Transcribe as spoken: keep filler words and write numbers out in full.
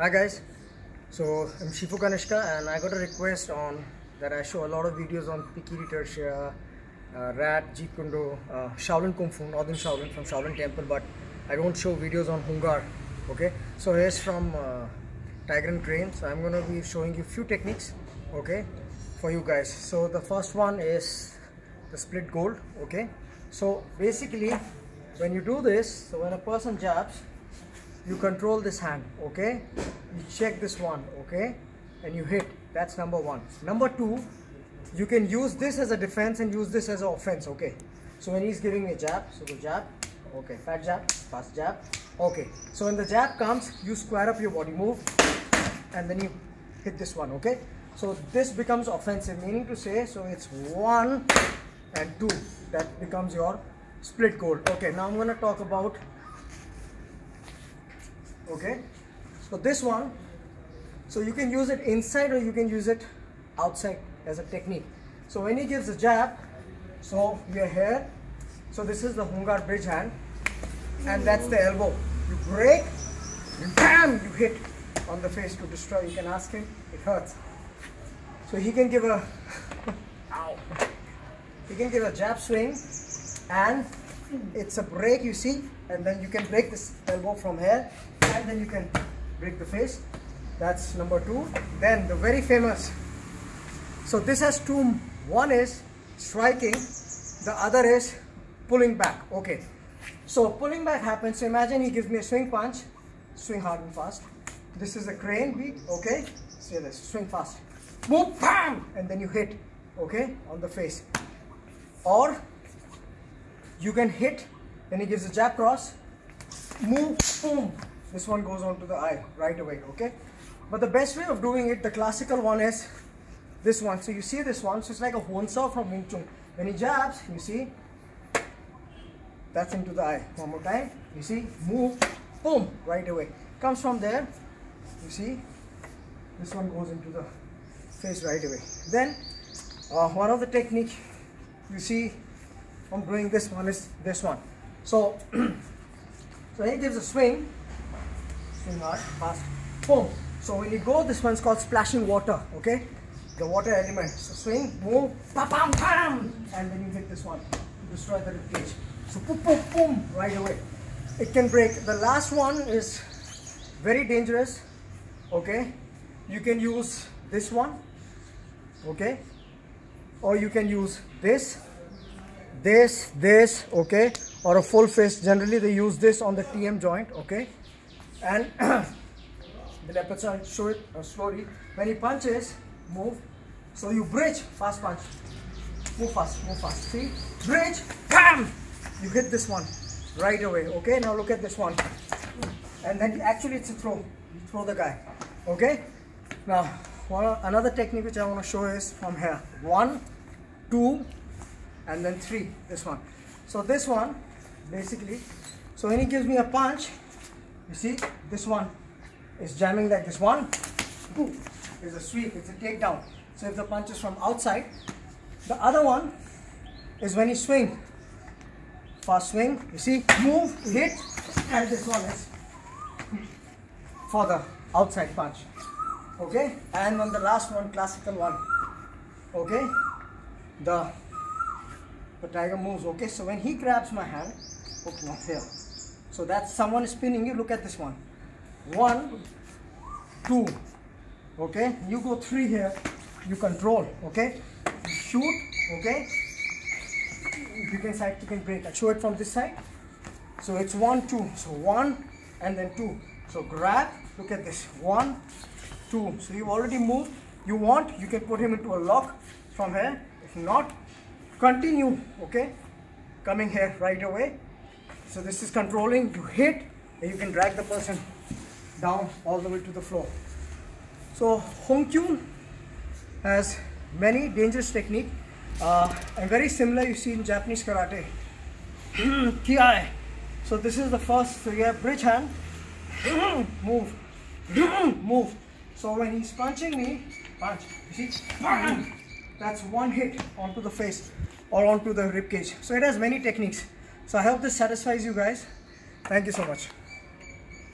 Hi guys, so I'm Shifu Kanishka and I got a request on that I show a lot of videos on Picky Dersha, uh, Rat, Jeet Kune Do, uh, Shaolin Kung Fu, Nadim Shaolin from Shaolin Temple, but I don't show videos on Hung Gar. Okay, so here's from uh, Tiger and Crane. So I'm gonna be showing you few techniques, okay, for you guys. So the first one is the split gold. Okay, so basically when you do this, so when a person jabs, you control this hand, okay, you check this one, okay, and you hit. That's number one. Number two, you can use this as a defense and use this as an offense, okay. So when he's giving a jab, so the jab, okay, fat jab, fast jab, okay. So when the jab comes, you square up your body move and then you hit this one, okay. So this becomes offensive, meaning to say, so it's one and two, that becomes your split goal. Okay, now I'm going to talk about, okay, so this one, so you can use it inside or you can use it outside as a technique. So when he gives a jab, so we are here, so this is the Hung Gar bridge hand, and that's the elbow. You break, you bam, you hit on the face to destroy. You can ask him, it hurts. So he can give a ow, he can give a jab swing, and it's a break, you see, and then you can break this elbow from here, and then you can break the face. That's number two. Then the very famous, so this has two, one is striking, the other is pulling back, okay. So pulling back happens, so imagine he gives me a swing punch, swing hard and fast, this is the crane beat, okay, see this, swing fast, boom, bam, and then you hit, okay, on the face. Or you can hit, then he gives a jab cross, move, boom, this one goes on to the eye right away, okay. But the best way of doing it, the classical one is this one. So you see this one, so it's like a hon saw from Mu Chong. When he jabs, you see, that's into the eye. One more time, you see, move, boom, right away. Comes from there, you see, this one goes into the face right away. Then uh, one of the technique you see from doing this one is this one. So so he gives a swing, swing hard, fast, boom. So when you go, this one's called splashing water, okay, the water element. So swing, move, bam, bam, bam, and then you hit this one to destroy the rib cage. So boom, boom, boom, right away. It can break. The last one is very dangerous, okay. You can use this one, okay, or you can use this, this, this, okay, or a full fist. Generally they use this on the T M joint, okay, and the leopard side, show it uh, slowly. When he punches, move, so you bridge, fast punch, move fast, move fast, see, bridge, bam, you hit this one right away, okay. Now look at this one, and then actually it's a throw, you throw the guy, okay. Now well, another technique which I want to show is from here, one, two, and then three, this one. So this one, basically, so when he gives me a punch, you see, this one is jamming like this one, two, is a sweep, it's a takedown. So if the punch is from outside, the other one is when he swing, fast swing, you see, move, hit, and this one is for the outside punch. Okay, and on the last one, classical one, okay, the, the tiger moves, okay. So when he grabs my hand, okay, not here, so that's someone spinning you. Look at this one, one, two, okay, you go three here, you control, okay, you shoot, okay, you can side kick and break. I show it from this side, so it's one, two, so one and then two, so grab, look at this, one, two, so you've already moved. You want, you can put him into a lock from here. If not, continue, okay, coming here right away. So this is controlling, you hit, and you can drag the person down all the way to the floor. So Hung Kuen has many dangerous technique, uh, and very similar you see in Japanese karate. So this is the first, so you have bridge hand, move, move. So when he's punching me, punch, you see, punch, that's one hit onto the face or onto the rib cage. So it has many techniques. So I hope this satisfies you guys. Thank you so much.